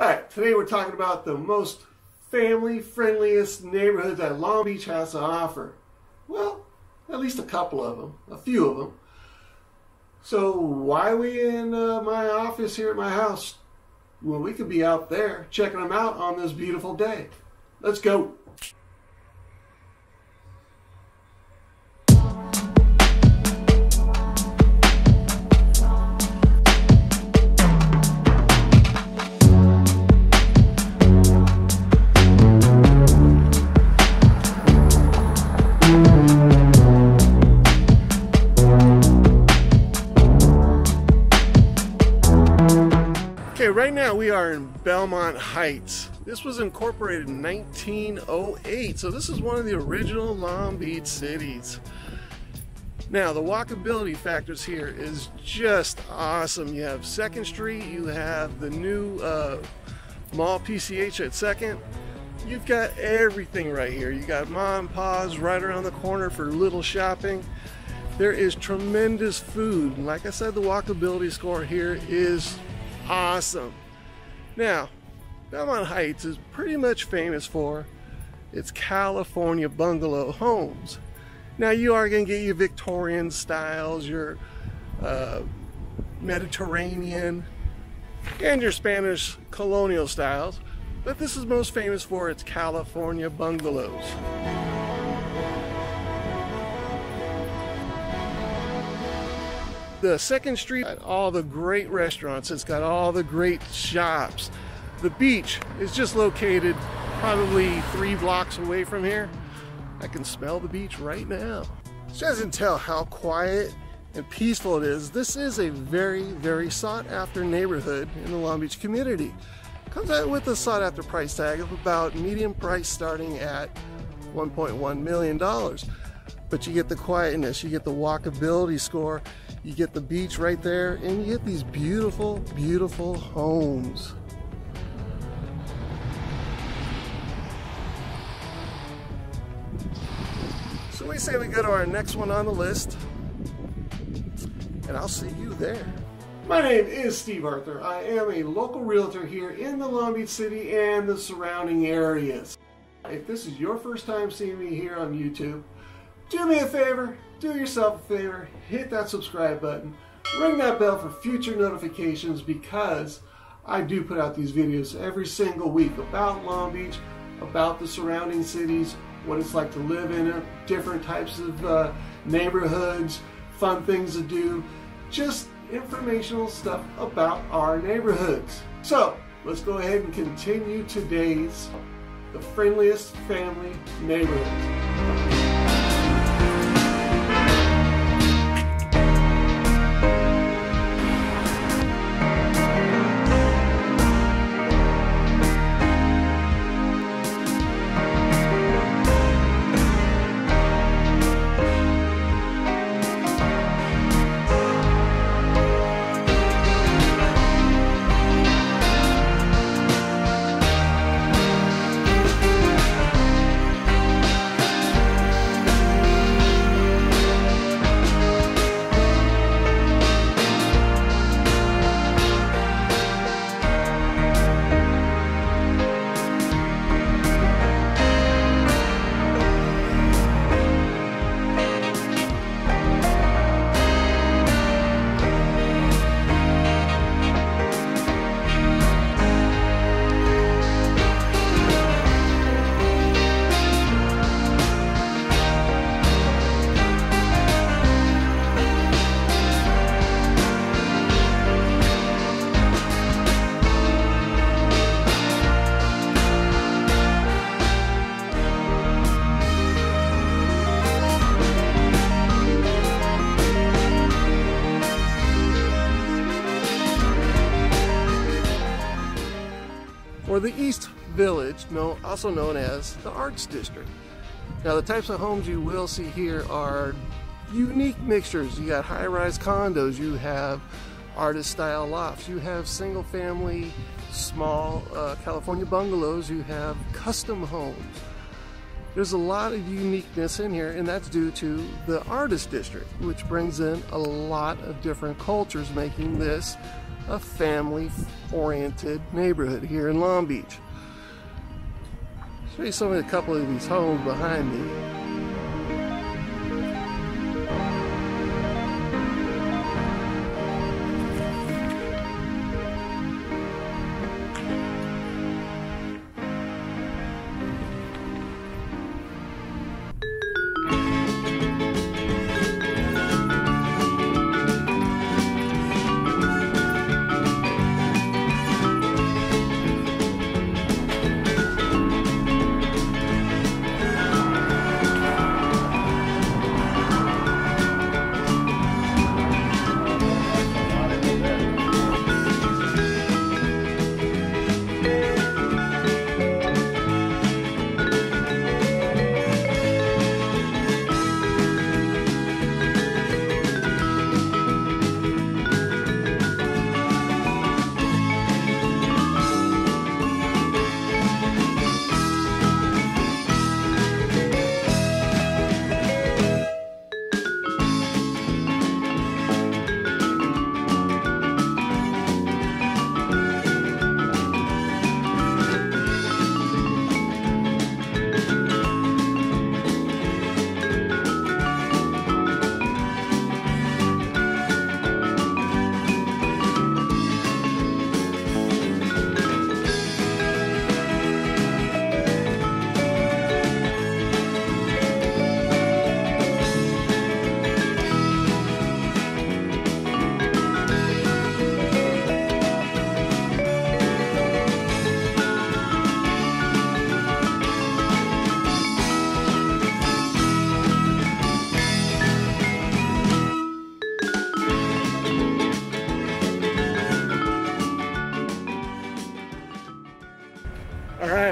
Alright, today we're talking about the most family-friendliest neighborhood that Long Beach has to offer. Well, at least a couple of them, a few of them. So why are we in my office here at my house? Well, we could be out there checking them out on this beautiful day. Let's go! Right now we are in Belmont Heights. This was incorporated in 1908, so this is one of the original Long Beach cities. Now the walkability factors here is just awesome. You have 2nd Street, you have the new mall PCH at 2nd. You've got everything right here. You got mom and pa's right around the corner for little shopping. There is tremendous food. Like I said, the walkability score here is awesome. Now, Belmont Heights is pretty much famous for its California bungalow homes. Now you are going to get your Victorian styles, your Mediterranean, and your Spanish colonial styles, but this is most famous for its California bungalows. The 2nd Street got all the great restaurants, it's got all the great shops. The beach is just located probably 3 blocks away from here. I can smell the beach right now. So as you can tell how quiet and peaceful it is, this is a very, very sought after neighborhood in the Long Beach community. Comes out with a sought after price tag of about medium price starting at $1.1 million. But you get the quietness, you get the walkability score, you get the beach right there, and you get these beautiful, beautiful homes. So we say we go to our next one on the list, and I'll see you there. My name is Steve Arthur. I am a local realtor here in the Long Beach City and the surrounding areas. If this is your first time seeing me here on YouTube, do me a favor, do yourself a favor, hit that subscribe button, ring that bell for future notifications, because I do put out these videos every single week about Long Beach, about the surrounding cities, what it's like to live in it, different types of neighborhoods, fun things to do, just informational stuff about our neighborhoods. So let's go ahead and continue today's The Friendliest Family Neighborhood. Or the East Village, also known as the Arts District. Now the types of homes you will see here are unique mixtures. You got high-rise condos, you have artist-style lofts, you have single-family, small California bungalows, you have custom homes. There's a lot of uniqueness in here, and that's due to the Arts District, which brings in a lot of different cultures, making this a family-oriented neighborhood here in Long Beach. I'll show you a couple of these homes behind me.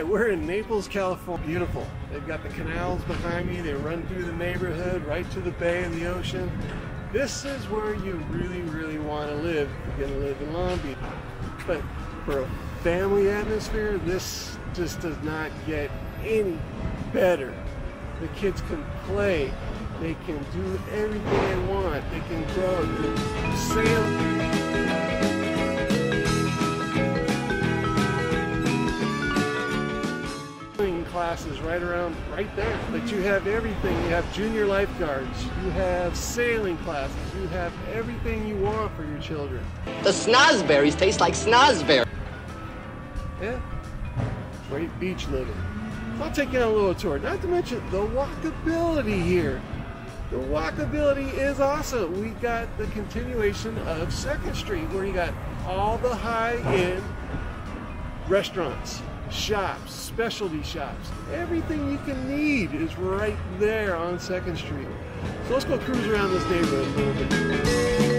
We're in Naples, California. Beautiful. They've got the canals behind me. They run through the neighborhood, right to the bay and the ocean. This is where you really, really want to live if you're going to live in Long Beach. But for a family atmosphere, this just does not get any better. The kids can play. They can do everything they want. They can grow. They can sail. Classes right there, but you have everything. You have junior lifeguards, you have sailing classes, you have everything you want for your children. The snozberries taste like snozberries. Yeah, great beach living. So I'll take you on a little tour, not to mention the walkability here. The walkability is awesome. We got the continuation of 2nd Street where you got all the high-end restaurants, shops, specialty shops. Everything you can need is right there on 2nd Street. So let's go cruise around this neighborhood a little bit.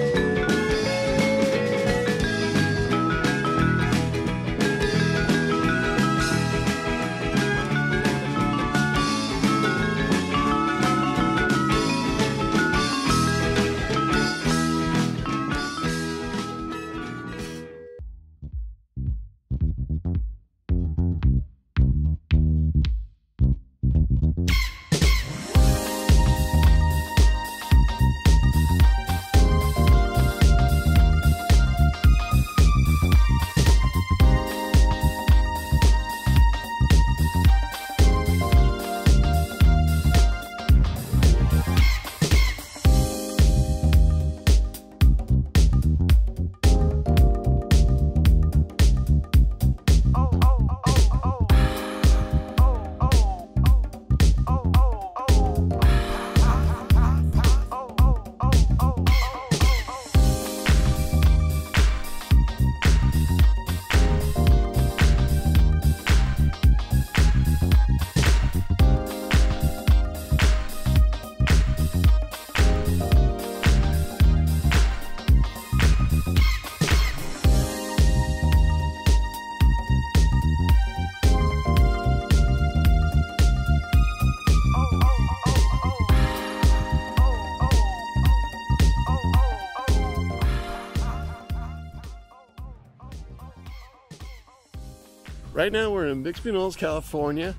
Right now we're in Bixby Knolls, California.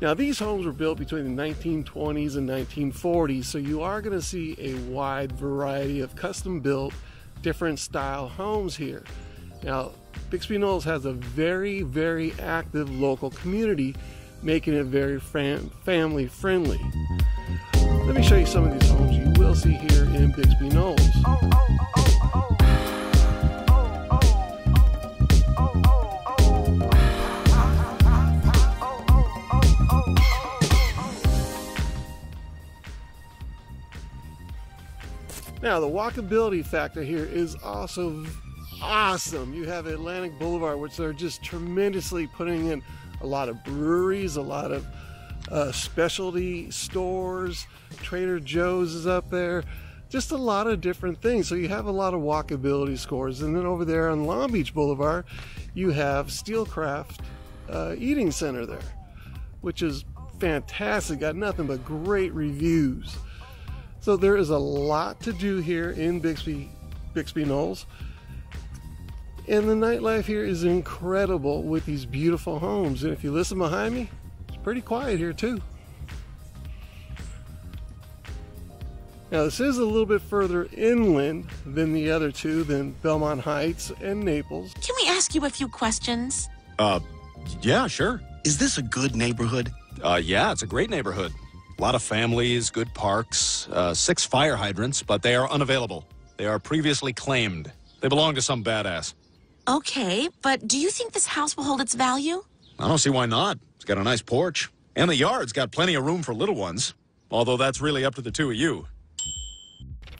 Now these homes were built between the 1920s and 1940s, so you are going to see a wide variety of custom built, different style homes here. Now, Bixby Knolls has a very, very active local community, making it very family friendly. Let me show you some of these homes you will see here in Bixby Knolls. Now, the walkability factor here is also awesome. You have Atlantic Boulevard, which they're just tremendously putting in a lot of breweries, a lot of specialty stores. Trader Joe's is up there. Just a lot of different things. So you have a lot of walkability scores. And then over there on Long Beach Boulevard, you have Steelcraft Eating Center there, which is fantastic. Got nothing but great reviews. So there is a lot to do here in Bixby Knolls. And the nightlife here is incredible with these beautiful homes. And if you listen behind me, it's pretty quiet here too. Now this is a little bit further inland than the other two, than Belmont Heights and Naples. Can we ask you a few questions? Yeah, sure. Is this a good neighborhood? Yeah, it's a great neighborhood. A lot of families, good parks, 6 fire hydrants, but they are unavailable. They are previously claimed. They belong to some badass. Okay, but do you think this house will hold its value? I don't see why not. It's got a nice porch. And the yard's got plenty of room for little ones. Although that's really up to the two of you.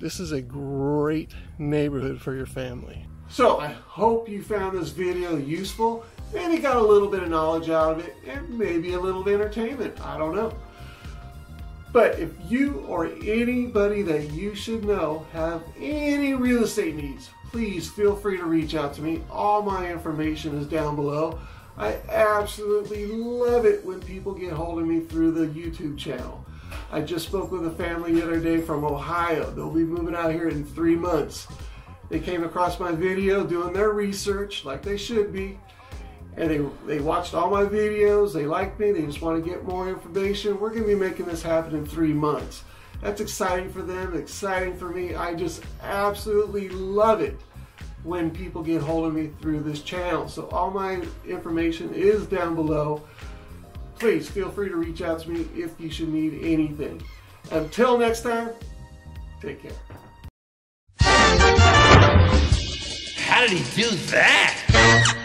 This is a great neighborhood for your family. So I hope you found this video useful. Maybe got a little bit of knowledge out of it, and maybe a little entertainment. I don't know. But if you or anybody that you should know have any real estate needs, please feel free to reach out to me. All my information is down below. I absolutely love it when people get hold of me through the YouTube channel. I just spoke with a family the other day from Ohio. They'll be moving out here in 3 months. They came across my video doing their research like they should be. And they watched all my videos, they liked me, they just want to get more information. We're going to be making this happen in 3 months. That's exciting for them, exciting for me. I just absolutely love it when people get hold of me through this channel. So all my information is down below. Please feel free to reach out to me if you should need anything. Until next time, take care. How did he do that?